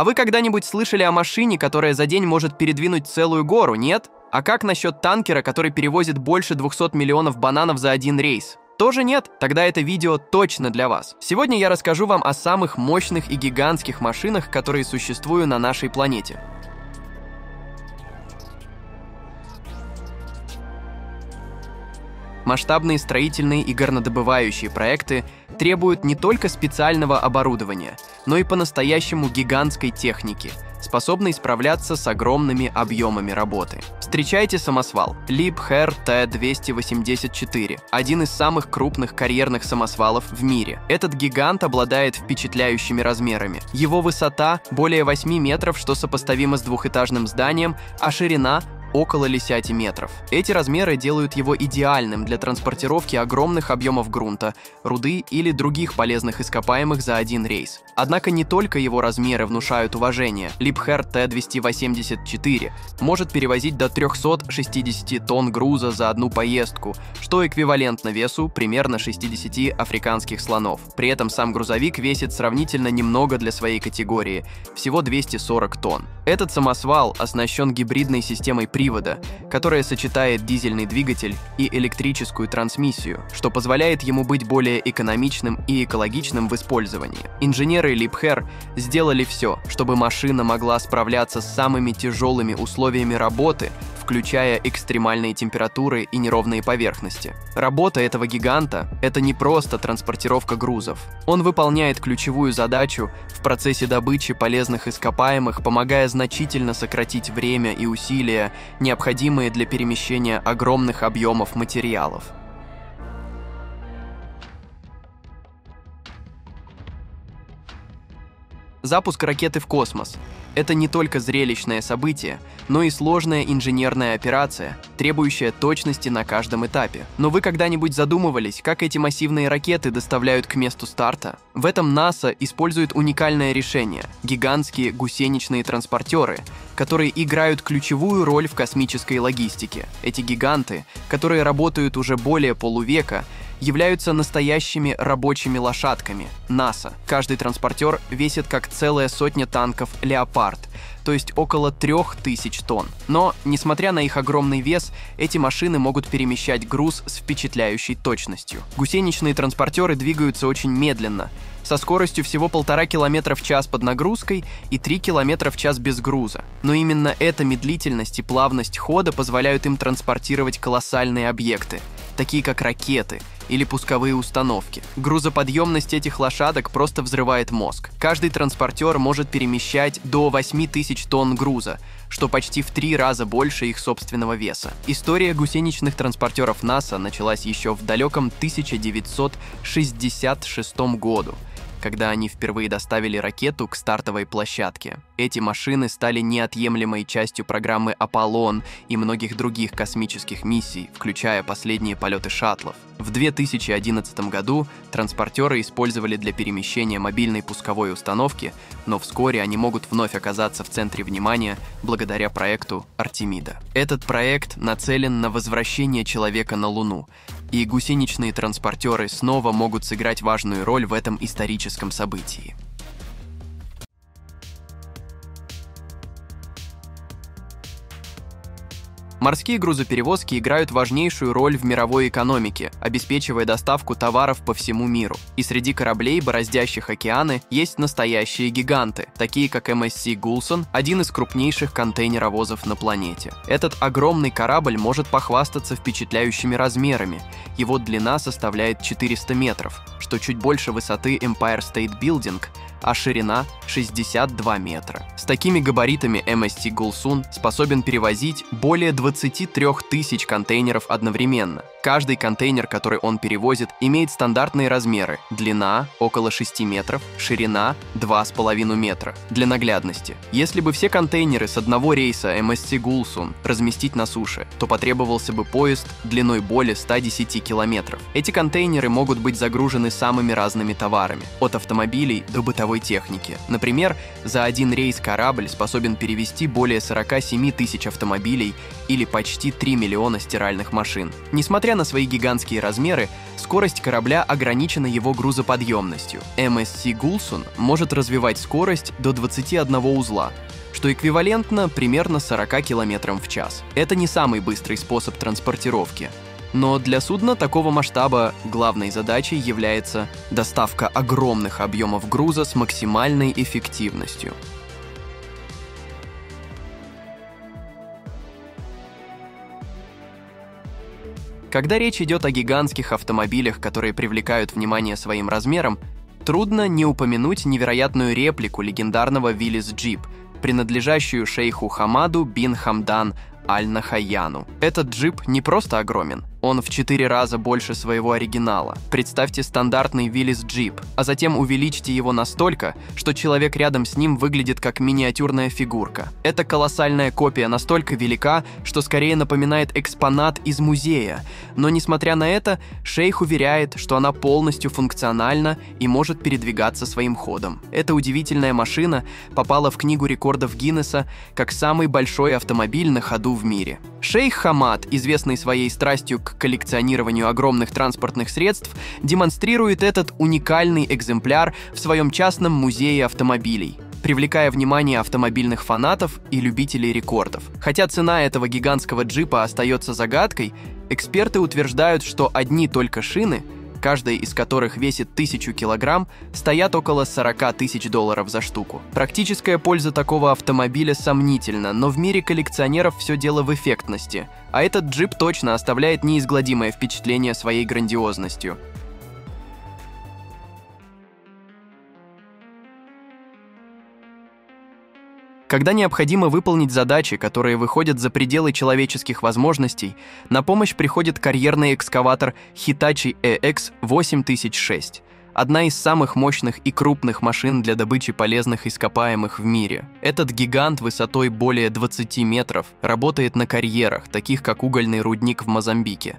А вы когда-нибудь слышали о машине, которая за день может передвинуть целую гору, нет? А как насчет танкера, который перевозит больше 200 миллионов бананов за один рейс? Тоже нет? Тогда это видео точно для вас. Сегодня я расскажу вам о самых мощных и гигантских машинах, которые существуют на нашей планете. Масштабные строительные и горнодобывающие проекты требуют не только специального оборудования, но и по-настоящему гигантской техники, способной справляться с огромными объемами работы. Встречайте самосвал Liebherr T-284, один из самых крупных карьерных самосвалов в мире. Этот гигант обладает впечатляющими размерами. Его высота более 8 метров, что сопоставимо с двухэтажным зданием, а ширина – около 10 метров. Эти размеры делают его идеальным для транспортировки огромных объемов грунта, руды или других полезных ископаемых за один рейс. Однако не только его размеры внушают уважение. Liebherr T-284 может перевозить до 360 тонн груза за одну поездку, что эквивалентно весу примерно 60 африканских слонов. При этом сам грузовик весит сравнительно немного для своей категории, всего 240 тонн. Этот самосвал оснащен гибридной системой привода, которая сочетает дизельный двигатель и электрическую трансмиссию, что позволяет ему быть более экономичным и экологичным в использовании. Инженеры Liebherr сделали все, чтобы машина могла справляться с самыми тяжелыми условиями работы, включая экстремальные температуры и неровные поверхности. Работа этого гиганта — это не просто транспортировка грузов. Он выполняет ключевую задачу в процессе добычи полезных ископаемых, помогая значительно сократить время и усилия, необходимые для перемещения огромных объемов материалов. Запуск ракеты в космос — это не только зрелищное событие, но и сложная инженерная операция, требующая точности на каждом этапе. Но вы когда-нибудь задумывались, как эти массивные ракеты доставляют к месту старта? В этом НАСА использует уникальное решение — гигантские гусеничные транспортеры, которые играют ключевую роль в космической логистике. Эти гиганты, которые работают уже более полувека, являются настоящими рабочими лошадками НАСА. Каждый транспортер весит как целая сотня танков «Леопард», то есть около 3000 тонн. Но, несмотря на их огромный вес, эти машины могут перемещать груз с впечатляющей точностью. Гусеничные транспортеры двигаются очень медленно, со скоростью всего 1,5 км/ч под нагрузкой и 3 км/ч без груза. Но именно эта медлительность и плавность хода позволяют им транспортировать колоссальные объекты, такие как ракеты или пусковые установки. Грузоподъемность этих лошадок просто взрывает мозг. Каждый транспортер может перемещать до 8000 тонн груза, что почти в 3 раза больше их собственного веса. История гусеничных транспортеров НАСА началась еще в далеком 1966 году, когда они впервые доставили ракету к стартовой площадке. Эти машины стали неотъемлемой частью программы «Аполлон» и многих других космических миссий, включая последние полеты шаттлов. В 2011 году транспортеры использовали для перемещения мобильной пусковой установки, но вскоре они могут вновь оказаться в центре внимания благодаря проекту «Артемида». Этот проект нацелен на возвращение человека на Луну, и гусеничные транспортеры снова могут сыграть важную роль в этом историческом событии. Морские грузоперевозки играют важнейшую роль в мировой экономике, обеспечивая доставку товаров по всему миру. И среди кораблей, бороздящих океаны, есть настоящие гиганты, такие как MSC Gulsun, один из крупнейших контейнеровозов на планете. Этот огромный корабль может похвастаться впечатляющими размерами. Его длина составляет 400 метров, что чуть больше высоты Empire State Building, а ширина — 62 метра. С такими габаритами MSC Gulsun способен перевозить более 23 000 контейнеров одновременно. Каждый контейнер, который он перевозит, имеет стандартные размеры — длина — около 6 метров, ширина — 2,5 метра. Для наглядности, если бы все контейнеры с одного рейса MSC Gulsun разместить на суше, то потребовался бы поезд длиной более 110 километров. Эти контейнеры могут быть загружены самыми разными товарами — от автомобилей до бытовых бортовой техники. Например, за один рейс корабль способен перевезти более 47 тысяч автомобилей или почти 3 миллиона стиральных машин. Несмотря на свои гигантские размеры, скорость корабля ограничена его грузоподъемностью. MSC Gulsun может развивать скорость до 21 узла, что эквивалентно примерно 40 км в час. Это не самый быстрый способ транспортировки. Но для судна такого масштаба главной задачей является доставка огромных объемов груза с максимальной эффективностью. Когда речь идет о гигантских автомобилях, которые привлекают внимание своим размером, трудно не упомянуть невероятную реплику легендарного Willys Jeep, принадлежащую шейху Хамаду бин Хамдан Аль-Нахаяну. Этот джип не просто огромен, он в 4 раза больше своего оригинала. Представьте стандартный Willys Jeep, а затем увеличьте его настолько, что человек рядом с ним выглядит как миниатюрная фигурка. Эта колоссальная копия настолько велика, что скорее напоминает экспонат из музея, но несмотря на это, шейх уверяет, что она полностью функциональна и может передвигаться своим ходом. Эта удивительная машина попала в книгу рекордов Гиннесса как самый большой автомобиль на ходу в мире. Шейх Хамад, известный своей страстью к коллекционированию огромных транспортных средств, демонстрирует этот уникальный экземпляр в своем частном музее автомобилей, привлекая внимание автомобильных фанатов и любителей рекордов. Хотя цена этого гигантского джипа остается загадкой, эксперты утверждают, что одни только шины, каждая из которых весит 1000 килограмм, стоят около 40 тысяч долларов за штуку. Практическая польза такого автомобиля сомнительна, но в мире коллекционеров все дело в эффектности, а этот джип точно оставляет неизгладимое впечатление своей грандиозностью. Когда необходимо выполнить задачи, которые выходят за пределы человеческих возможностей, на помощь приходит карьерный экскаватор Hitachi EX 8000-6, одна из самых мощных и крупных машин для добычи полезных ископаемых в мире. Этот гигант высотой более 20 метров работает на карьерах, таких как угольный рудник в Мозамбике,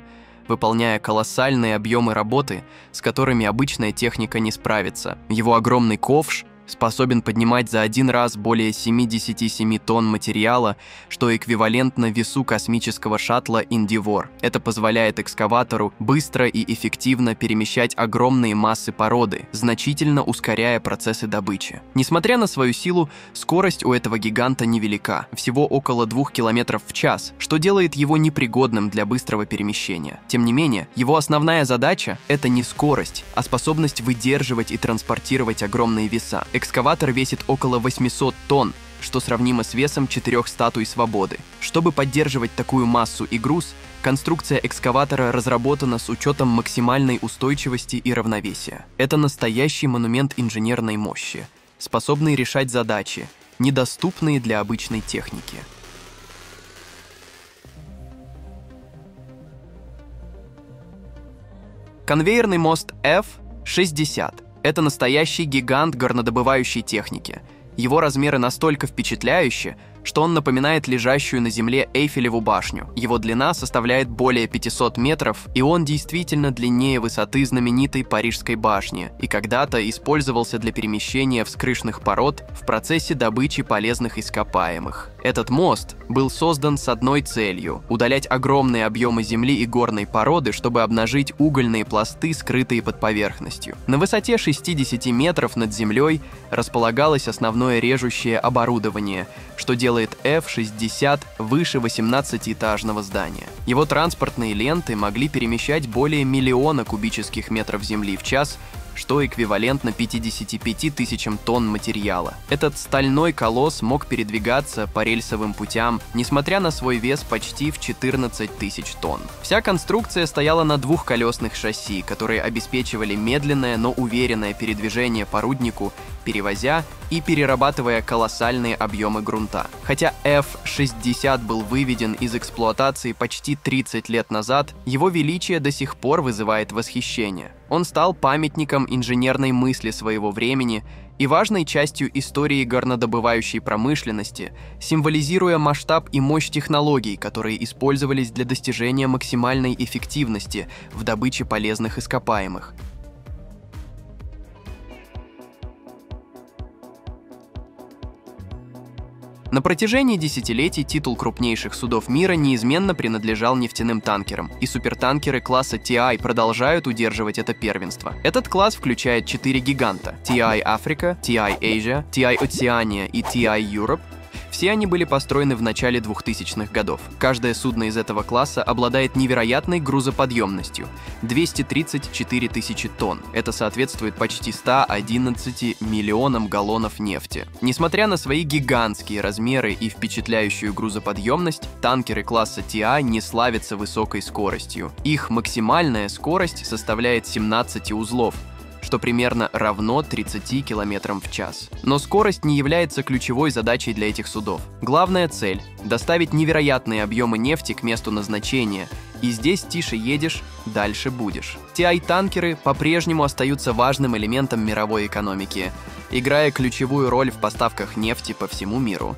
выполняя колоссальные объемы работы, с которыми обычная техника не справится. Его огромный ковш способен поднимать за один раз более 77 тонн материала, что эквивалентно весу космического шаттла «Индивор». Это позволяет экскаватору быстро и эффективно перемещать огромные массы породы, значительно ускоряя процессы добычи. Несмотря на свою силу, скорость у этого гиганта невелика, всего около 2 км в час, что делает его непригодным для быстрого перемещения. Тем не менее, его основная задача – это не скорость, а способность выдерживать и транспортировать огромные веса. Экскаватор весит около 800 тонн, что сравнимо с весом 4 статуй свободы. Чтобы поддерживать такую массу и груз, конструкция экскаватора разработана с учетом максимальной устойчивости и равновесия. Это настоящий монумент инженерной мощи, способный решать задачи, недоступные для обычной техники. Конвейерный мост F-60. Это настоящий гигант горнодобывающей техники. Его размеры настолько впечатляющие, что он напоминает лежащую на земле Эйфелеву башню. Его длина составляет более 500 метров, и он действительно длиннее высоты знаменитой Парижской башни и когда-то использовался для перемещения вскрышных пород в процессе добычи полезных ископаемых. Этот мост был создан с одной целью – удалять огромные объемы земли и горной породы, чтобы обнажить угольные пласты, скрытые под поверхностью. На высоте 60 метров над землей располагалось основное режущее оборудование, что делает F-60 выше 18-этажного здания. Его транспортные ленты могли перемещать более миллиона кубических метров земли в час, что эквивалентно 55 тысячам тонн материала. Этот стальной колосс мог передвигаться по рельсовым путям, несмотря на свой вес почти в 14 тысяч тонн. Вся конструкция стояла на двухколесных шасси, которые обеспечивали медленное, но уверенное передвижение по руднику, перевозя и перерабатывая колоссальные объемы грунта. Хотя F-60 был выведен из эксплуатации почти 30 лет назад, его величие до сих пор вызывает восхищение. Он стал памятником инженерной мысли своего времени и важной частью истории горнодобывающей промышленности, символизируя масштаб и мощь технологий, которые использовались для достижения максимальной эффективности в добыче полезных ископаемых. На протяжении десятилетий титул крупнейших судов мира неизменно принадлежал нефтяным танкерам, и супертанкеры класса TI продолжают удерживать это первенство. Этот класс включает 4 гиганта – TI Africa, TI Asia, TI Oceania и TI Europe. Все они были построены в начале 2000-х годов. Каждое судно из этого класса обладает невероятной грузоподъемностью – 234 тысячи тонн. Это соответствует почти 111 миллионам галлонов нефти. Несмотря на свои гигантские размеры и впечатляющую грузоподъемность, танкеры класса TI не славятся высокой скоростью. Их максимальная скорость составляет 17 узлов, что примерно равно 30 км в час. Но скорость не является ключевой задачей для этих судов. Главная цель – доставить невероятные объемы нефти к месту назначения. И здесь тише едешь, дальше будешь. TI-танкеры по-прежнему остаются важным элементом мировой экономики, играя ключевую роль в поставках нефти по всему миру.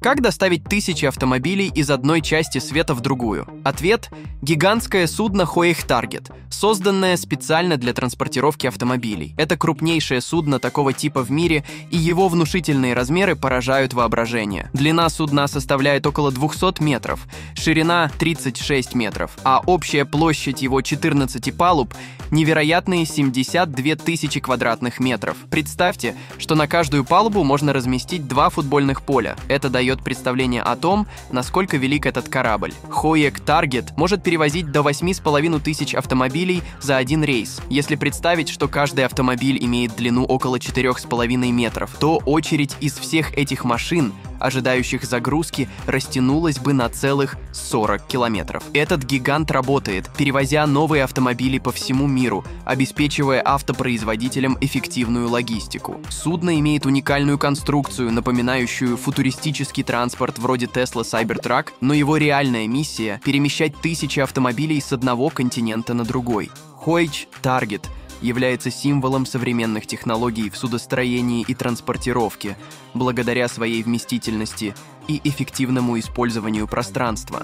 Как доставить тысячи автомобилей из одной части света в другую? Ответ – гигантское судно Höegh Target, созданное специально для транспортировки автомобилей. Это крупнейшее судно такого типа в мире, и его внушительные размеры поражают воображение. Длина судна составляет около 200 метров, ширина – 36 метров, а общая площадь его 14 палуб – невероятные 72 тысячи квадратных метров. Представьте, что на каждую палубу можно разместить 2 футбольных поля. Это дает представление о том, насколько велик этот корабль. Höegh Target может перевозить до 8500 автомобилей за один рейс. Если представить, что каждый автомобиль имеет длину около 4,5 метров, то очередь из всех этих машин, ожидающих загрузки, растянулась бы на целых 40 километров. Этот гигант работает, перевозя новые автомобили по всему миру, обеспечивая автопроизводителям эффективную логистику. Судно имеет уникальную конструкцию, напоминающую футуристический транспорт вроде Tesla Cybertruck, но его реальная миссия – перемещать тысячи автомобилей с одного континента на другой. Höegh Target является символом современных технологий в судостроении и транспортировке, благодаря своей вместительности и эффективному использованию пространства.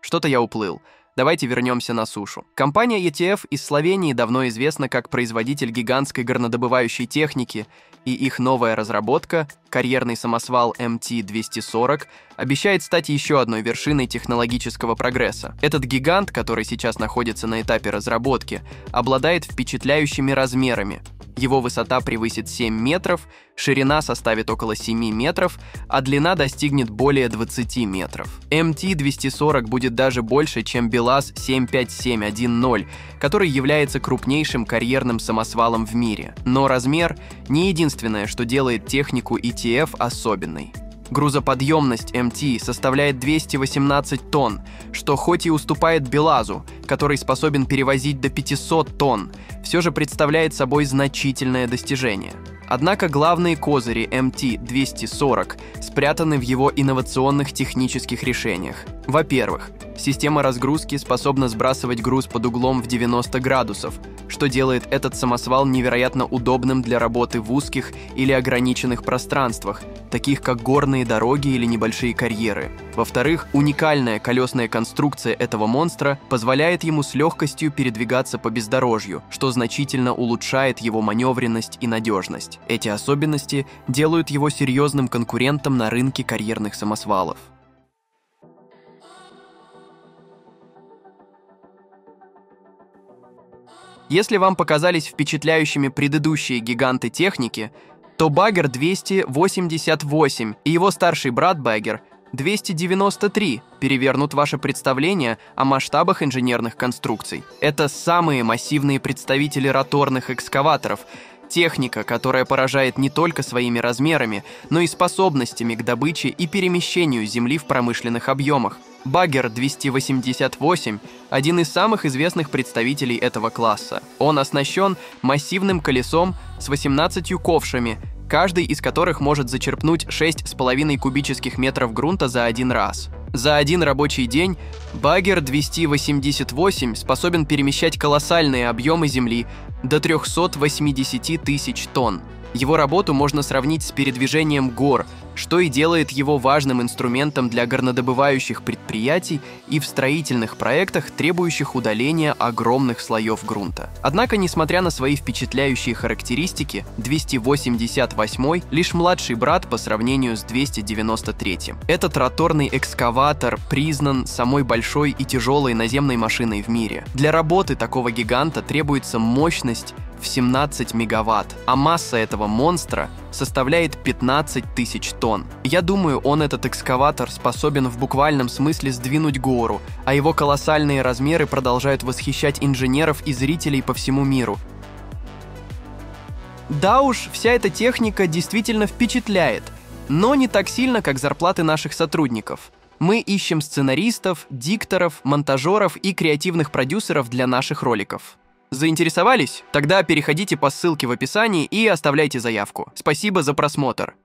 Что-то я уплыл. Давайте вернемся на сушу. Компания ETF из Словении давно известна как производитель гигантской горнодобывающей техники, и их новая разработка, карьерный самосвал MT 240, обещает стать еще одной вершиной технологического прогресса. Этот гигант, который сейчас находится на этапе разработки, обладает впечатляющими размерами. Его высота превысит 7 метров, ширина составит около 7 метров, а длина достигнет более 20 метров. MT-240 будет даже больше, чем БелАЗ 75710, который является крупнейшим карьерным самосвалом в мире. Но размер — не единственное, что делает технику ETF особенной. Грузоподъемность MT составляет 218 тонн, что хоть и уступает БелАЗу, который способен перевозить до 500 тонн, все же представляет собой значительное достижение. Однако главные козыри MT-240 спрятаны в его инновационных технических решениях. Во-первых, система разгрузки способна сбрасывать груз под углом в 90 градусов, что делает этот самосвал невероятно удобным для работы в узких или ограниченных пространствах, таких как горные дороги или небольшие карьеры. Во-вторых, уникальная колесная конструкция этого монстра позволяет ему с легкостью передвигаться по бездорожью, что значительно улучшает его маневренность и надежность. Эти особенности делают его серьезным конкурентом на рынке карьерных самосвалов. Если вам показались впечатляющими предыдущие гиганты техники, то Bagger 288 и его старший брат Bagger 293 перевернут ваше представление о масштабах инженерных конструкций. Это самые массивные представители роторных экскаваторов, техника, которая поражает не только своими размерами, но и способностями к добыче и перемещению земли в промышленных объемах. Bagger 288 – один из самых известных представителей этого класса. Он оснащен массивным колесом с 18 ковшами, каждый из которых может зачерпнуть 6,5 кубических метров грунта за один раз. За один рабочий день Bagger 288 способен перемещать колоссальные объемы земли до 380 тысяч тонн. Его работу можно сравнить с передвижением гор, что и делает его важным инструментом для горнодобывающих предприятий и в строительных проектах, требующих удаления огромных слоев грунта. Однако, несмотря на свои впечатляющие характеристики, 288-й лишь младший брат по сравнению с 293-м. Этот роторный экскаватор признан самой большой и тяжелой наземной машиной в мире. Для работы такого гиганта требуется мощность в 17 мегаватт, а масса этого монстра составляет 15 тысяч тонн. Я думаю, он, этот экскаватор, способен в буквальном смысле сдвинуть гору, а его колоссальные размеры продолжают восхищать инженеров и зрителей по всему миру. Да уж, вся эта техника действительно впечатляет, но не так сильно, как зарплаты наших сотрудников. Мы ищем сценаристов, дикторов, монтажеров и креативных продюсеров для наших роликов. Заинтересовались? Тогда переходите по ссылке в описании и оставляйте заявку. Спасибо за просмотр!